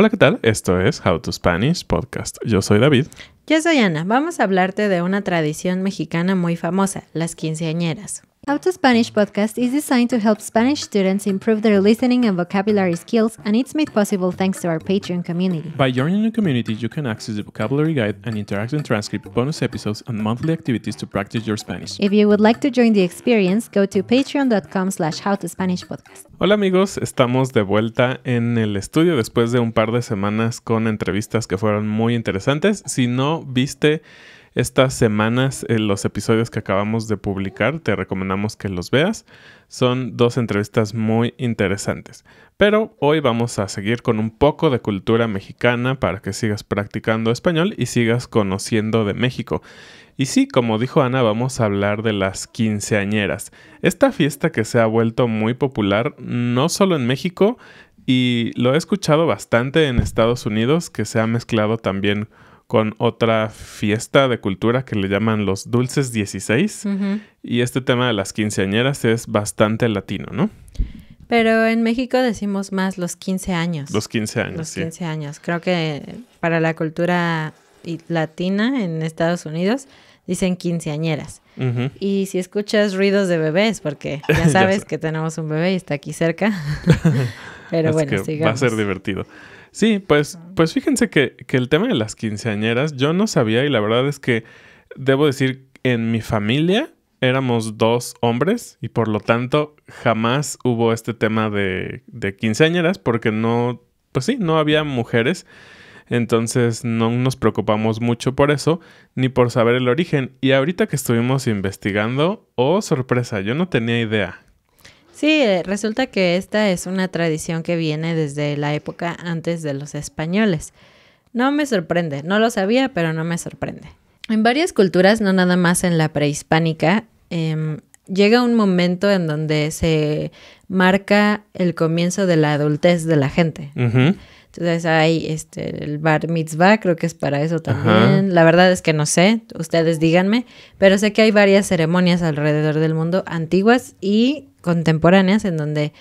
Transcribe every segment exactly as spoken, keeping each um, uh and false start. Hola, ¿qué tal? Esto es How to Spanish Podcast. Yo soy David. Yo soy Ana. Vamos a hablarte de una tradición mexicana muy famosa, las quinceañeras. How to Spanish Podcast is designed to help Spanish students improve their listening and vocabulary skills, and it's made possible thanks to our Patreon community. By joining the community, you can access the vocabulary guide, an interactive transcript, bonus episodes, and monthly activities to practice your Spanish. If you would like to join the experience, go to patreon.com slash howtospanishpodcast. Hola amigos, estamos de vuelta en el estudio después de un par de semanas con entrevistas que fueron muy interesantes. Si no viste estas semanas, eh, los episodios que acabamos de publicar, te recomendamos que los veas. Son dos entrevistas muy interesantes. Pero hoy vamos a seguir con un poco de cultura mexicana para que sigas practicando español y sigas conociendo de México. Y sí, como dijo Ana, vamos a hablar de las quinceañeras. Esta fiesta que se ha vuelto muy popular no solo en México, y lo he escuchado bastante en Estados Unidos, que se ha mezclado también con otra fiesta de cultura que le llaman los dulces dieciséis. Uh-huh. Y este tema de las quinceañeras es bastante latino, ¿no? Pero en México decimos más los quince años. Los quince años, los sí. Los quince años. Creo que para la cultura latina en Estados Unidos dicen quinceañeras. Uh-huh. Y si escuchas ruidos de bebés, porque ya sabes ya sé. que tenemos un bebé y está aquí cerca. Pero es bueno, sigamos. Va a ser divertido. Sí, pues, pues fíjense que, que el tema de las quinceañeras yo no sabía, y la verdad es que debo decir, en mi familia éramos dos hombres y por lo tanto jamás hubo este tema de, de quinceañeras porque no, pues sí, no había mujeres. Entonces no nos preocupamos mucho por eso, ni por saber el origen. Y ahorita que estuvimos investigando, oh sorpresa, yo no tenía idea. Sí, resulta que esta es una tradición que viene desde la época antes de los españoles. No me sorprende, no lo sabía, pero no me sorprende. En varias culturas, no nada más en la prehispánica, eh, llega un momento en donde se marca el comienzo de la adultez de la gente. Uh-huh. Entonces hay este, el bar mitzvah, creo que es para eso también. Uh-huh. La verdad es que no sé, ustedes díganme, pero sé que hay varias ceremonias alrededor del mundo, antiguas y contemporáneas, en donde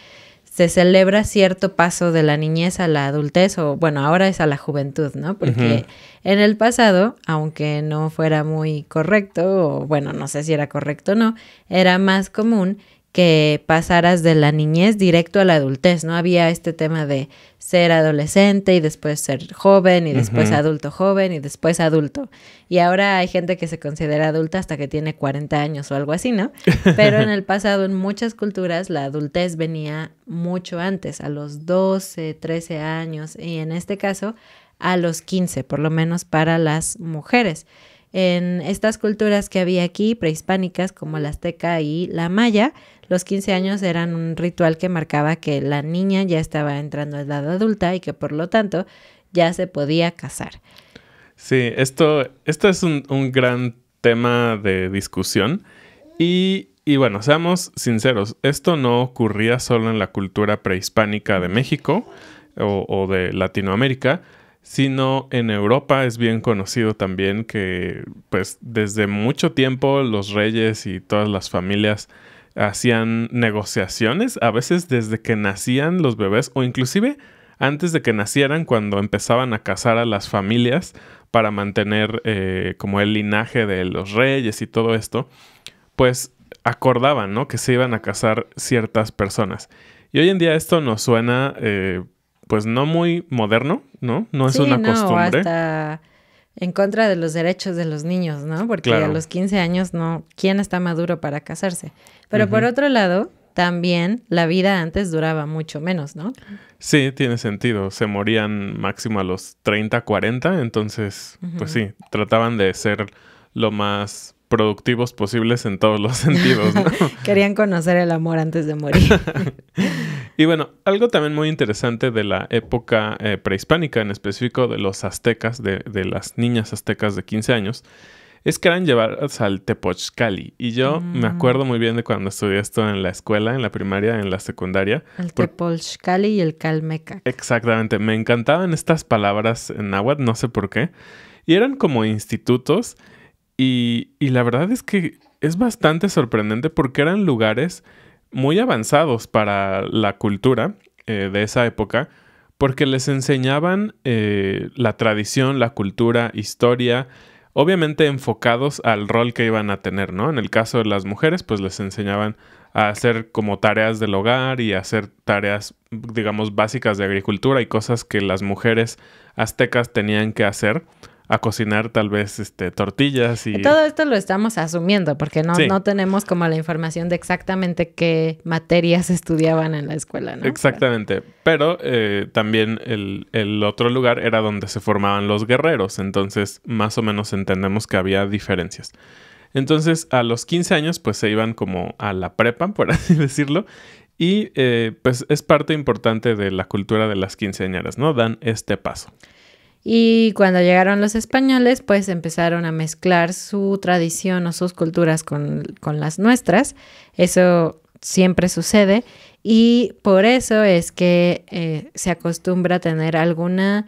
se celebra cierto paso de la niñez a la adultez, o bueno, ahora es a la juventud, ¿no? Porque uh-huh. en el pasado, aunque no fuera muy correcto, o bueno, no sé si era correcto o no, era más común que pasaras de la niñez directo a la adultez, ¿no? Había este tema de ser adolescente y después ser joven y después uh-huh. adulto joven y después adulto. Y ahora hay gente que se considera adulta hasta que tiene cuarenta años o algo así, ¿no? Pero en el pasado, en muchas culturas, la adultez venía mucho antes, a los doce, trece años, y en este caso a los quince, por lo menos para las mujeres. En estas culturas que había aquí, prehispánicas, como la azteca y la maya, los quince años eran un ritual que marcaba que la niña ya estaba entrando a edad adulta y que por lo tanto ya se podía casar. Sí, esto, esto es un, un gran tema de discusión y, y bueno, seamos sinceros, esto no ocurría solo en la cultura prehispánica de México o, o de Latinoamérica, sino en Europa. Es bien conocido también que pues desde mucho tiempo los reyes y todas las familias hacían negociaciones, a veces desde que nacían los bebés o inclusive antes de que nacieran, cuando empezaban a casar a las familias para mantener eh, como el linaje de los reyes y todo esto, pues acordaban, ¿no?, que se iban a casar ciertas personas. Y hoy en día esto nos suena eh, pues no muy moderno, ¿no? No es sí, una no, costumbre. Hasta en contra de los derechos de los niños, ¿no? Porque claro, a los quince años no, ¿quién está maduro para casarse? Pero uh-huh. por otro lado, también la vida antes duraba mucho menos, ¿no? Sí, tiene sentido. Se morían máximo a los treinta, cuarenta. Entonces, uh-huh. pues sí, trataban de ser lo más productivos posibles en todos los sentidos, ¿no? Querían conocer el amor antes de morir. Y bueno, algo también muy interesante de la época eh, prehispánica, en específico de los aztecas, de, de las niñas aztecas de quince años, es que eran llevadas al Tepochcali. Y yo mm. me acuerdo muy bien de cuando estudié esto en la escuela, en la primaria, en la secundaria. El por... Tepochcali y el calmecac. Exactamente. Me encantaban estas palabras en náhuatl, no sé por qué. Y eran como institutos. Y, y la verdad es que es bastante sorprendente porque eran lugares muy avanzados para la cultura eh, de esa época, porque les enseñaban eh, la tradición, la cultura, historia, obviamente enfocados al rol que iban a tener, ¿no? En el caso de las mujeres, pues les enseñaban a hacer como tareas del hogar y a hacer tareas, digamos, básicas de agricultura y cosas que las mujeres aztecas tenían que hacer. A cocinar tal vez este, tortillas y... Todo esto lo estamos asumiendo porque no, sí. no tenemos como la información de exactamente qué materias estudiaban en la escuela, ¿no? Exactamente. Pero, Pero eh, también el, el otro lugar era donde se formaban los guerreros. Entonces, más o menos entendemos que había diferencias. Entonces, a los quince años, pues se iban como a la prepa, por así decirlo. Y eh, pues es parte importante de la cultura de las quinceañeras, ¿no? Dan este paso. Y cuando llegaron los españoles, pues empezaron a mezclar su tradición o sus culturas con, con las nuestras. Eso siempre sucede y por eso es que eh, se acostumbra a tener alguna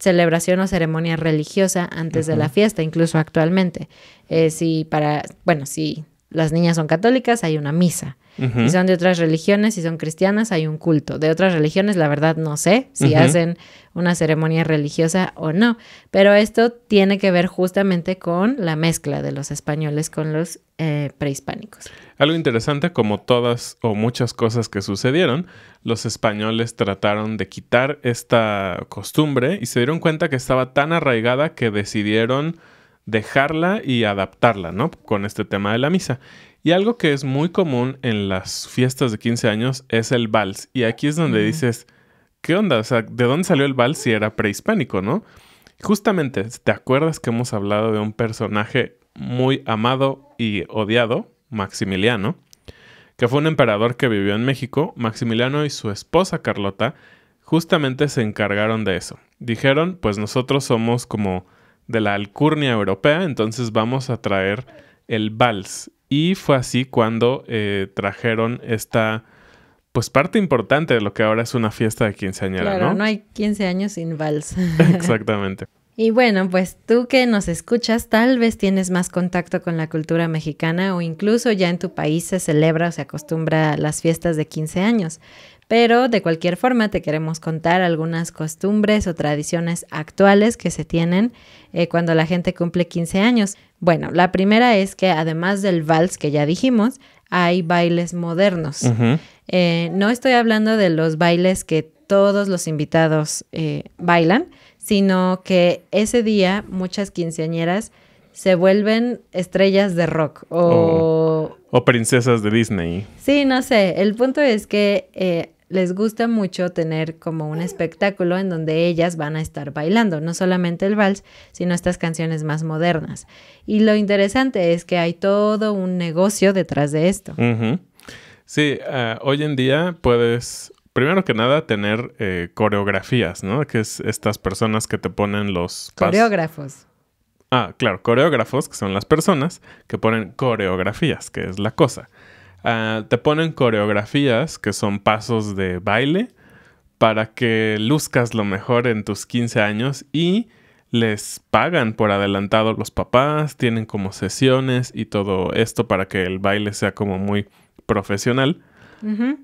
celebración o ceremonia religiosa antes uh-huh. de la fiesta, incluso actualmente. Eh, si para, bueno, si las niñas son católicas, hay una misa. Uh-huh. Si son de otras religiones, si son cristianas, hay un culto. De otras religiones, la verdad, no sé si uh-huh. hacen una ceremonia religiosa o no. Pero esto tiene que ver justamente con la mezcla de los españoles con los eh, prehispánicos. Algo interesante, como todas o muchas cosas que sucedieron, los españoles trataron de quitar esta costumbre y se dieron cuenta que estaba tan arraigada que decidieron dejarla y adaptarla, ¿no? Con este tema de la misa. Y algo que es muy común en las fiestas de quince años es el vals. Y aquí es donde uh-huh. dices, ¿qué onda? O sea, ¿de dónde salió el vals si era prehispánico, no? Justamente, ¿te acuerdas que hemos hablado de un personaje muy amado y odiado? Maximiliano, que fue un emperador que vivió en México. Maximiliano y su esposa Carlota justamente se encargaron de eso. Dijeron, pues nosotros somos como de la alcurnia europea, entonces vamos a traer el vals. Y fue así cuando eh, trajeron esta, pues, parte importante de lo que ahora es una fiesta de quinceañera, claro, ¿no? Claro, no hay quince años sin vals. Exactamente. Y bueno, pues tú que nos escuchas, tal vez tienes más contacto con la cultura mexicana o incluso ya en tu país se celebra o se acostumbra las fiestas de quince años. Pero de cualquier forma te queremos contar algunas costumbres o tradiciones actuales que se tienen eh, cuando la gente cumple quince años. Bueno, la primera es que además del vals que ya dijimos, hay bailes modernos. Uh-huh. Eh, no estoy hablando de los bailes que todos los invitados eh, bailan, sino que ese día muchas quinceañeras se vuelven estrellas de rock o... O, o princesas de Disney. Sí, no sé. El punto es que... Eh, les gusta mucho tener como un espectáculo en donde ellas van a estar bailando, no solamente el vals, sino estas canciones más modernas. Y lo interesante es que hay todo un negocio detrás de esto. Uh-huh. Sí, uh, hoy en día puedes, primero que nada, tener eh, coreografías, ¿no? Que es estas personas que te ponen los... Pas- coreógrafos. Ah, claro, coreógrafos, que son las personas que ponen coreografías, que es la cosa. Uh, te ponen coreografías que son pasos de baile para que luzcas lo mejor en tus quince años y les pagan por adelantado los papás, tienen como sesiones y todo esto para que el baile sea como muy profesional. Uh-huh.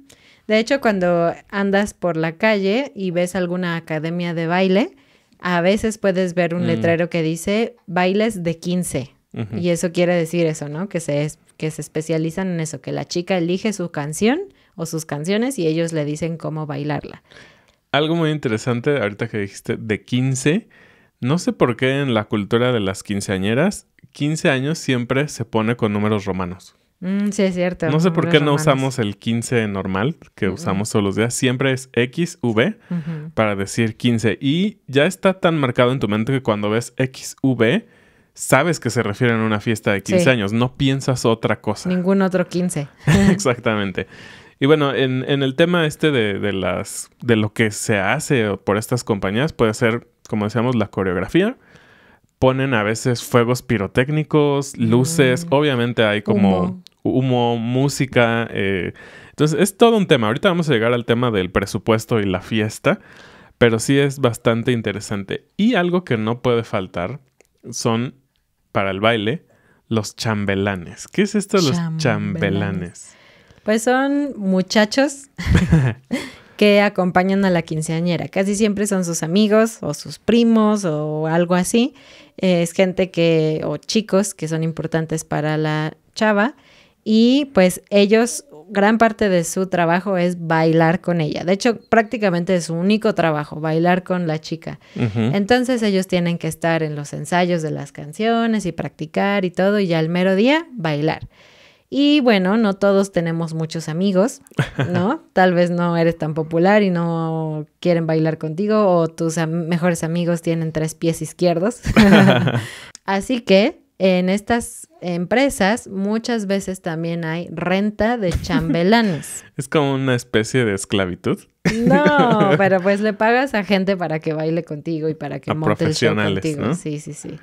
De hecho, cuando andas por la calle y ves alguna academia de baile, a veces puedes ver un mm. letrero que dice bailes de quince. Uh-huh. Y eso quiere decir eso, ¿no? Que se, es, que se especializan en eso, que la chica elige su canción o sus canciones y ellos le dicen cómo bailarla. Algo muy interesante ahorita que dijiste de quince, no sé por qué en la cultura de las quinceañeras, quince años siempre se pone con números romanos. Mm, sí, es cierto. No sé por qué no romanos. Usamos el quince normal que uh-huh. usamos todos los días. Siempre es X, V uh-huh. para decir quince. Y ya está tan marcado en tu mente que cuando ves X, V... sabes que se refieren a una fiesta de quince sí. años. No piensas otra cosa. Ningún otro quince. Exactamente. Y bueno, en, en el tema este de, de, las, de lo que se hace por estas compañías, puede ser, como decíamos, la coreografía. Ponen a veces fuegos pirotécnicos, luces. Mm. Obviamente hay como humo, humo música. Eh. Entonces, es todo un tema. Ahorita vamos a llegar al tema del presupuesto y la fiesta. Pero sí es bastante interesante. Y algo que no puede faltar son... para el baile, los chambelanes. ¿Qué es esto de los chambelanes? chambelanes? Pues son muchachos que acompañan a la quinceañera. Casi siempre son sus amigos o sus primos o algo así. Es gente que, o chicos que son importantes para la chava, y pues ellos, gran parte de su trabajo es bailar con ella. De hecho, prácticamente es su único trabajo, bailar con la chica. Uh-huh. Entonces ellos tienen que estar en los ensayos de las canciones y practicar y todo, y ya al mero día bailar. Y bueno, no todos tenemos muchos amigos, ¿no? Tal vez no eres tan popular y no quieren bailar contigo, o tus am- mejores amigos tienen tres pies izquierdos. Así que en estas empresas muchas veces también hay renta de chambelanes. ¿Es como una especie de esclavitud? No, pero pues le pagas a gente para que baile contigo y para que a monte el show contigo. ¿No? Sí, sí, sí.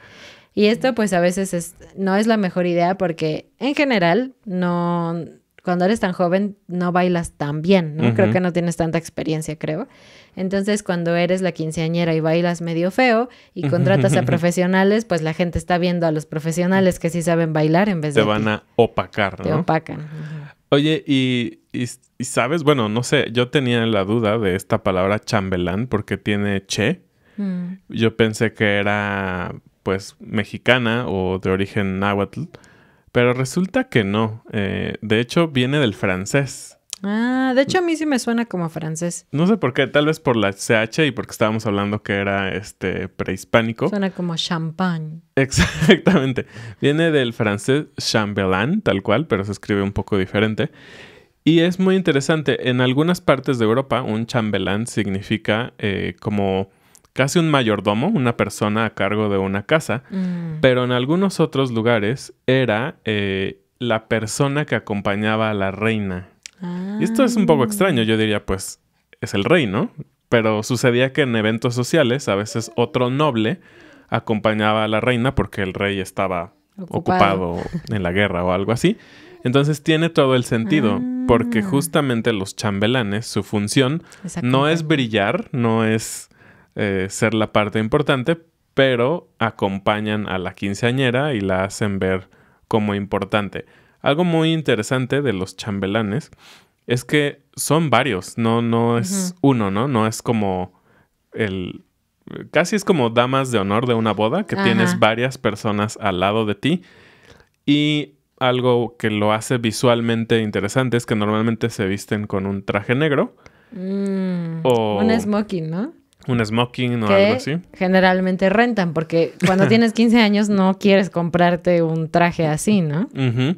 Y esto pues a veces es, no es la mejor idea porque en general no, cuando eres tan joven no bailas tan bien, ¿no? Uh-huh. Creo que no tienes tanta experiencia, creo. Entonces cuando eres la quinceañera y bailas medio feo y contratas a profesionales, pues la gente está viendo a los profesionales que sí saben bailar en vez de... Te van a opacar, ¿no? Te opacan. Uh-huh. Oye, y, y, y sabes, bueno, no sé, yo tenía la duda de esta palabra chambelán porque tiene che. Mm. Yo pensé que era... pues mexicana o de origen náhuatl, pero resulta que no. Eh, de hecho, viene del francés. Ah, de hecho a mí sí me suena como francés. No sé por qué, tal vez por la C H y porque estábamos hablando que era este prehispánico. Suena como champán. Exactamente. Viene del francés chambelán, tal cual, pero se escribe un poco diferente. Y es muy interesante. En algunas partes de Europa, un chambelán significa eh, como... casi un mayordomo, una persona a cargo de una casa, mm. pero en algunos otros lugares era eh, la persona que acompañaba a la reina. Ah. Y esto es un poco extraño, yo diría, pues, es el rey, ¿no? Pero sucedía que en eventos sociales, a veces otro noble acompañaba a la reina porque el rey estaba ocupado, ocupado en la guerra o algo así. Entonces tiene todo el sentido, ah. porque justamente los chambelanes, su función no es brillar, no es... Eh, ser la parte importante, pero acompañan a la quinceañera y la hacen ver como importante. Algo muy interesante de los chambelanes es que son varios, no, no es uh-huh. uno, ¿no? No es como el... Casi es como damas de honor de una boda, que uh-huh. tienes varias personas al lado de ti. Y algo que lo hace visualmente interesante es que normalmente se visten con un traje negro. Mm, o... un smoking, ¿no? Un smoking o que algo así. Generalmente rentan, porque cuando tienes quince años no quieres comprarte un traje así, ¿no? Uh-huh.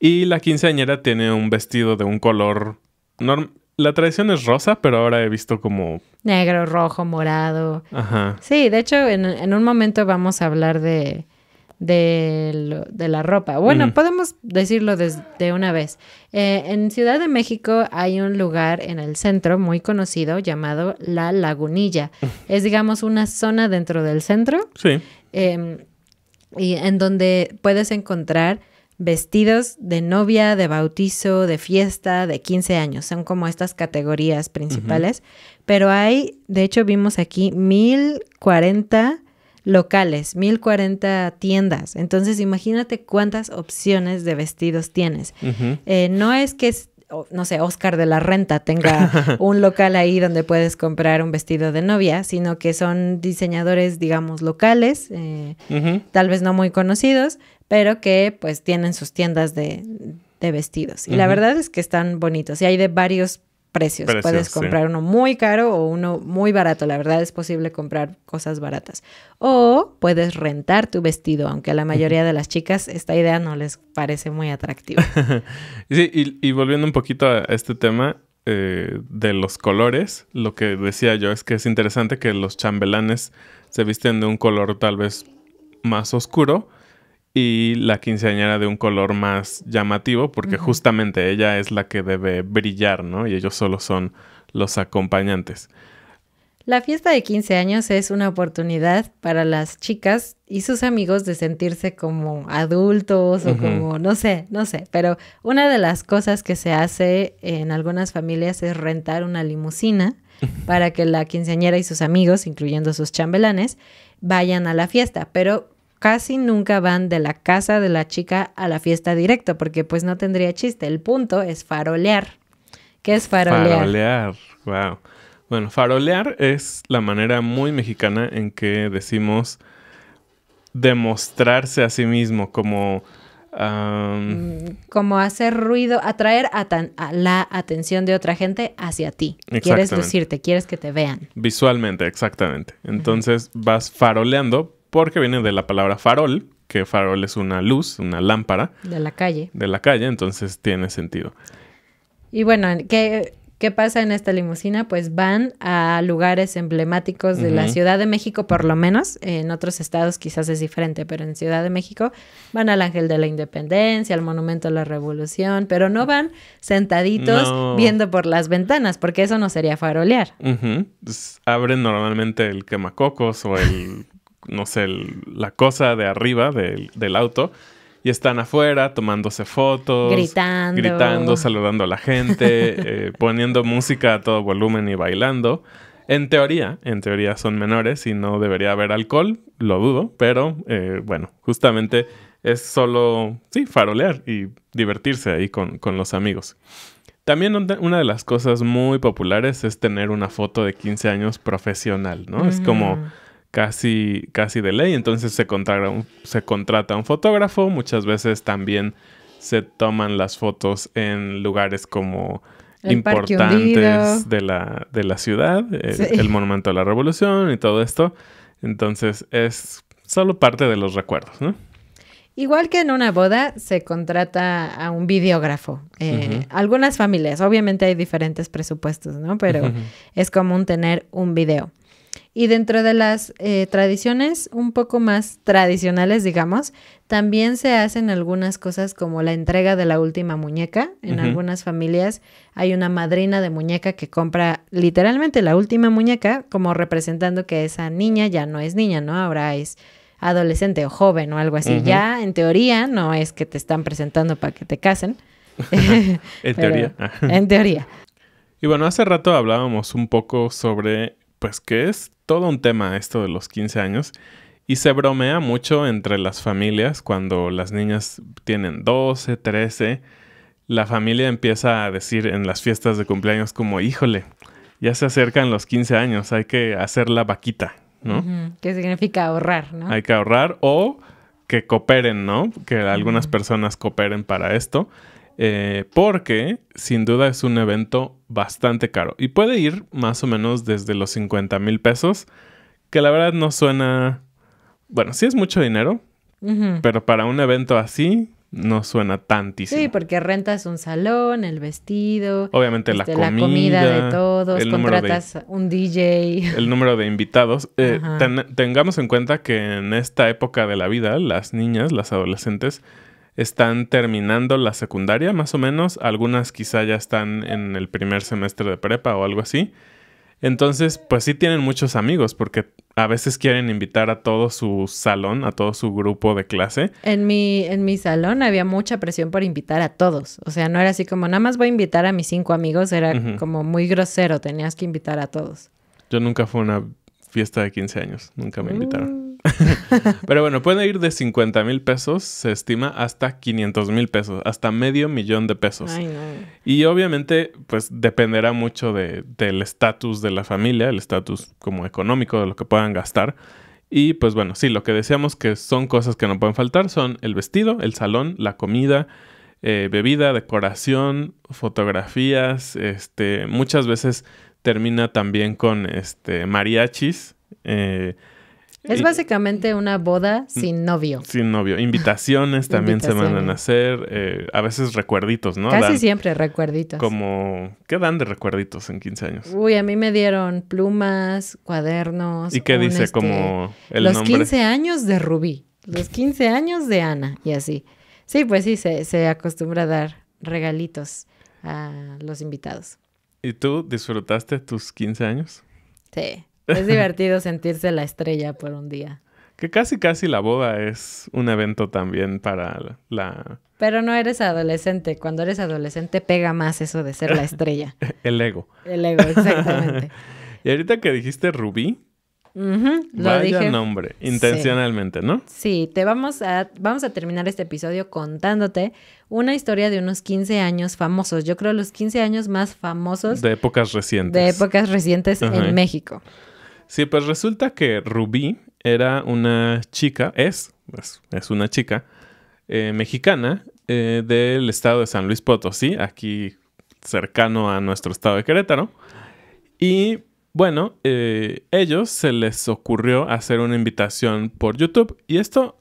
Y la quinceañera tiene un vestido de un color... Norm... La tradición es rosa, pero ahora he visto como... Negro, rojo, morado. Ajá. Sí, de hecho, en, en un momento vamos a hablar de... De, lo, de la ropa. Bueno, mm. podemos decirlo desde una vez. Eh, en Ciudad de México hay un lugar en el centro muy conocido llamado La Lagunilla. Es, digamos, una zona dentro del centro. Sí. Eh, y en donde puedes encontrar vestidos de novia, de bautizo, de fiesta, de quince años. Son como estas categorías principales. Uh-huh. Pero hay, de hecho, vimos aquí mil cuarenta... locales, mil cuarenta tiendas. Entonces, imagínate cuántas opciones de vestidos tienes. Uh-huh. eh, no es que, no sé, Oscar de la Renta tenga un local ahí donde puedes comprar un vestido de novia, sino que son diseñadores, digamos, locales, eh, uh-huh. tal vez no muy conocidos, pero que, pues, tienen sus tiendas de, de vestidos. Y uh-huh. la verdad es que están bonitos. Y hay de varios precios. Precios. Puedes comprar sí. uno muy caro o uno muy barato. La verdad es posible comprar cosas baratas. O puedes rentar tu vestido, aunque a la mayoría de las chicas esta idea no les parece muy atractiva. Sí, y, y volviendo un poquito a este tema eh, de los colores, lo que decía yo es que es interesante que los chambelanes se visten de un color tal vez más oscuro y la quinceañera de un color más llamativo, porque uh-huh. justamente ella es la que debe brillar, ¿no? Y ellos solo son los acompañantes. La fiesta de quince años es una oportunidad para las chicas y sus amigos de sentirse como adultos o uh-huh. como, no sé, no sé. Pero una de las cosas que se hace en algunas familias es rentar una limusina para que la quinceañera y sus amigos, incluyendo sus chambelanes, vayan a la fiesta, pero... casi nunca van de la casa de la chica a la fiesta directo, porque pues no tendría chiste. El punto es farolear ¿Qué es farolear? Farolear, wow. Bueno, farolear es la manera muy mexicana en que decimos demostrarse a sí mismo, como... Um, como hacer ruido, atraer a tan, a la atención de otra gente hacia ti. Quieres lucirte, quieres que te vean. Visualmente, exactamente. Entonces uh-huh. vas faroleando porque viene de la palabra farol, que farol es una luz, una lámpara. De la calle. De la calle, entonces tiene sentido. Y bueno, ¿qué, qué pasa en esta limusina? Pues van a lugares emblemáticos de uh-huh. la Ciudad de México, por lo menos. En otros estados quizás es diferente, pero en Ciudad de México van al Ángel de la Independencia, al Monumento a la Revolución, pero no van sentaditos no. viendo por las ventanas, porque eso no sería farolear. Uh-huh. Pues abren normalmente el quemacocos o el, no sé, el, la cosa de arriba del, del auto. Y están afuera tomándose fotos, gritando, gritando saludando a la gente, eh, poniendo música a todo volumen y bailando. En teoría, en teoría son menores y no debería haber alcohol, lo dudo, pero eh, bueno, justamente es solo, sí, farolear y divertirse ahí con, con los amigos. También una de las cosas muy populares es tener una foto de quince años profesional, ¿no? Mm. Es como... Casi, casi de ley. Entonces se contrata, un, se contrata un fotógrafo. Muchas veces también se toman las fotos en lugares como el importantes de la, de la ciudad. El, sí. el Monumento a la Revolución y todo esto. Entonces es solo parte de los recuerdos, ¿no? Igual que en una boda se contrata a un videógrafo. Eh, uh-huh. Algunas familias. Obviamente hay diferentes presupuestos, ¿no? Pero uh-huh. es común tener un video. Y dentro de las eh, tradiciones un poco más tradicionales, digamos, también se hacen algunas cosas como la entrega de la última muñeca. En uh-huh. algunas familias hay una madrina de muñeca que compra literalmente la última muñeca, como representando que esa niña ya no es niña, ¿no? Ahora es adolescente o joven o algo así. Uh-huh. Ya, en teoría, no es que te están presentando para que te casen. En pero, teoría. En teoría. Y bueno, hace rato hablábamos un poco sobre... Pues que es todo un tema esto de los quince años y se bromea mucho entre las familias cuando las niñas tienen doce, trece. La familia empieza a decir en las fiestas de cumpleaños como, híjole, ya se acercan los quince años, hay que hacer la vaquita, ¿no? Uh-huh. ¿Qué significa ahorrar, no? Hay que ahorrar o que cooperen, ¿no? Que algunas uh-huh. personas cooperen para esto. Eh, porque sin duda es un evento bastante caro y puede ir más o menos desde los cincuenta mil pesos, que la verdad no suena, bueno, sí es mucho dinero, uh-huh. pero para un evento así no suena tantísimo. Sí, porque rentas un salón, el vestido, obviamente este, la, comida, la comida de todos, el contratas de, un D J, el número de invitados. Eh, ten, tengamos en cuenta que en esta época de la vida las niñas, las adolescentes están terminando la secundaria, más o menos. Algunas quizá ya están en el primer semestre de prepa o algo así. Entonces, pues sí tienen muchos amigos porque a veces quieren invitar a todo su salón, a todo su grupo de clase. En mi, en mi salón había mucha presión por invitar a todos. O sea, no era así como, nada más voy a invitar a mis cinco amigos. Era uh-huh. como muy grosero, tenías que invitar a todos. Yo nunca fui a una fiesta de quince años. Nunca me uh. invitaron. Pero bueno, puede ir de cincuenta mil pesos, se estima, hasta quinientos mil pesos, hasta medio millón de pesos. Ay, no. Y obviamente, pues dependerá mucho de, del estatus de la familia, el estatus como económico de lo que puedan gastar. Y pues bueno, sí, lo que decíamos que son cosas que no pueden faltar son el vestido, el salón, la comida, eh, bebida, decoración, fotografías. Este, muchas veces termina también con este, mariachis. Eh, Es básicamente una boda sin novio. Sin novio. Invitaciones también Invitaciones. se mandan a hacer. Eh, a veces recuerditos, ¿no? Casi dan siempre recuerditos. Como... ¿Qué dan de recuerditos en quince años? Uy, a mí me dieron plumas, cuadernos... ¿Y qué dice este, como el los nombre? Los quince años de Rubí. Los quince años de Ana. Y así. Sí, pues sí, se, se acostumbra a dar regalitos a los invitados. ¿Y tú disfrutaste tus quince años? Sí. Es divertido sentirse la estrella por un día. Que casi casi la boda es un evento también para la... Pero no eres adolescente. Cuando eres adolescente pega más eso de ser la estrella. El ego. El ego, exactamente. Y ahorita que dijiste Rubí, Uh-huh, lo Vaya dije. nombre, intencionalmente, sí. ¿no? Sí, te vamos a, vamos a terminar este episodio contándote una historia de unos quince años famosos. Yo creo los quince años más famosos. De épocas recientes. De épocas recientes uh-huh. en México. Sí, pues resulta que Rubí era una chica, es, es una chica eh, mexicana eh, del estado de San Luis Potosí, aquí cercano a nuestro estado de Querétaro. Y bueno, eh, ellos se les ocurrió hacer una invitación por YouTube. Y esto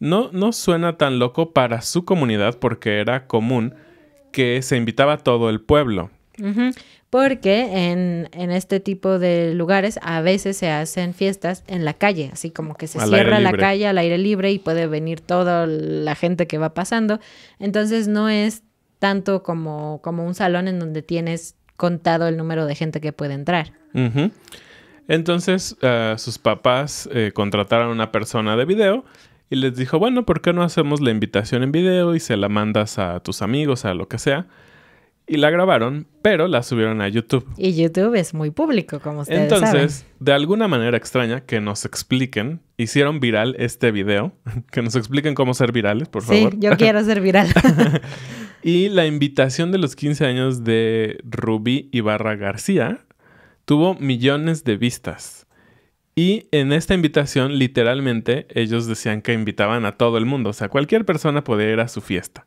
no, no suena tan loco para su comunidad porque era común que se invitaba a todo el pueblo. Uh-huh. Porque en, en este tipo de lugares a veces se hacen fiestas en la calle, así como que se cierra la calle al aire libre y puede venir toda la gente que va pasando. Entonces no es tanto como, como un salón en donde tienes contado el número de gente que puede entrar. Uh-huh. Entonces uh, sus papás eh, contrataron a una persona de video y les dijo, bueno, ¿por qué no hacemos la invitación en video y se la mandas a tus amigos, a lo que sea? Y la grabaron, pero la subieron a YouTube. Y YouTube es muy público, como ustedes Entonces, saben. Entonces, de alguna manera extraña, que nos expliquen. Hicieron viral este video. Que nos expliquen cómo ser virales, por favor. Sí, yo quiero ser viral. Y la invitación de los quince años de Rubí Ibarra García tuvo millones de vistas. Y en esta invitación, literalmente, ellos decían que invitaban a todo el mundo. O sea, cualquier persona podía ir a su fiesta.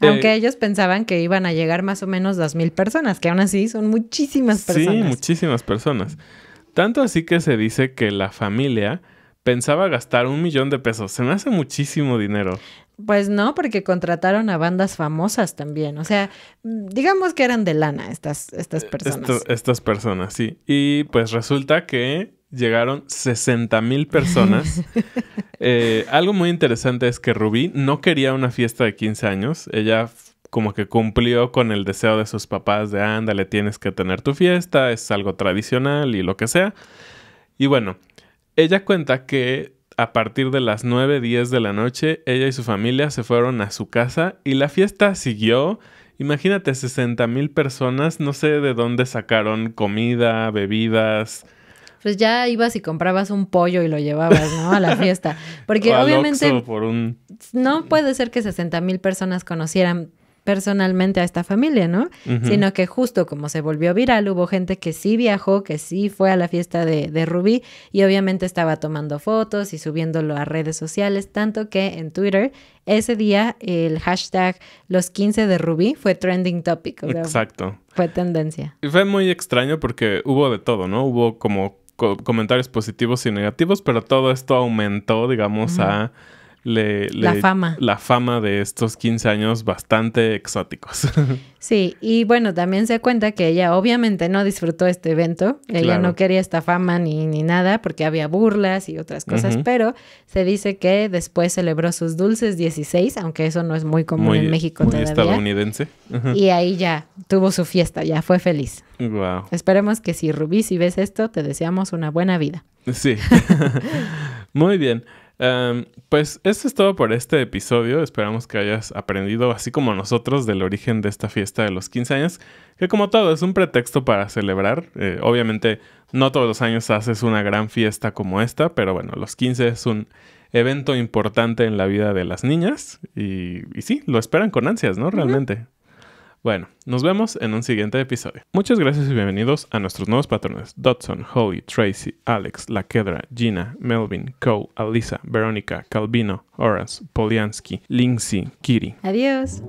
Aunque eh, ellos pensaban que iban a llegar más o menos dos mil personas, que aún así son muchísimas personas. Sí, muchísimas personas. Tanto así que se dice que la familia pensaba gastar un millón de pesos. Se me hace muchísimo dinero. Pues no, porque contrataron a bandas famosas también. O sea, digamos que eran de lana estas, estas personas. Esto, estas personas, sí. Y pues resulta que llegaron sesenta mil personas. Eh, algo muy interesante es que Rubí no quería una fiesta de quince años. Ella como que cumplió con el deseo de sus papás de ándale, tienes que tener tu fiesta, es algo tradicional y lo que sea. Y bueno, ella cuenta que a partir de las nueve, diez de la noche, ella y su familia se fueron a su casa y la fiesta siguió. Imagínate, sesenta mil personas, no sé de dónde sacaron comida, bebidas. Pues ya ibas y comprabas un pollo y lo llevabas, ¿no? A la fiesta. Porque o obviamente al Oxxo por un... no puede ser que sesenta mil personas conocieran personalmente a esta familia, ¿no? Uh-huh. Sino que justo como se volvió viral, hubo gente que sí viajó, que sí fue a la fiesta de, de Rubí y obviamente estaba tomando fotos y subiéndolo a redes sociales, tanto que en Twitter ese día el hashtag los quince de Rubí fue trending topic. ¿Verdad? Exacto. Fue tendencia. Y fue muy extraño porque hubo de todo, ¿no? Hubo como Co- comentarios positivos y negativos, pero todo esto aumentó, digamos, uh-huh. a le, le, la fama. La fama de estos quince años bastante exóticos. Sí, y bueno, también se cuenta que ella obviamente no disfrutó este evento. Ella claro. no quería esta fama ni, ni nada porque había burlas y otras cosas, uh-huh. pero se dice que después celebró sus dulces dieciséis, aunque eso no es muy común muy, en México muy todavía. Estadounidense. Uh-huh. Y ahí ya tuvo su fiesta, ya fue feliz. Wow. Esperemos que si Rubí, si ves esto, te deseamos una buena vida. Sí. Muy bien. Um, pues esto es todo por este episodio. Esperamos que hayas aprendido, así como nosotros, del origen de esta fiesta de los quince años, que como todo es un pretexto para celebrar. Eh, obviamente no todos los años haces una gran fiesta como esta, pero bueno, los quince es un evento importante en la vida de las niñas y, y sí, lo esperan con ansias, ¿no? Realmente. Uh-huh. Bueno, nos vemos en un siguiente episodio. Muchas gracias y bienvenidos a nuestros nuevos patrones. Dodson, Holly, Tracy, Alex, Laquedra, Gina, Melvin, Cole, Alisa, Verónica, Calvino, Horace, Poliansky, Lindsay, Kiri. Adiós.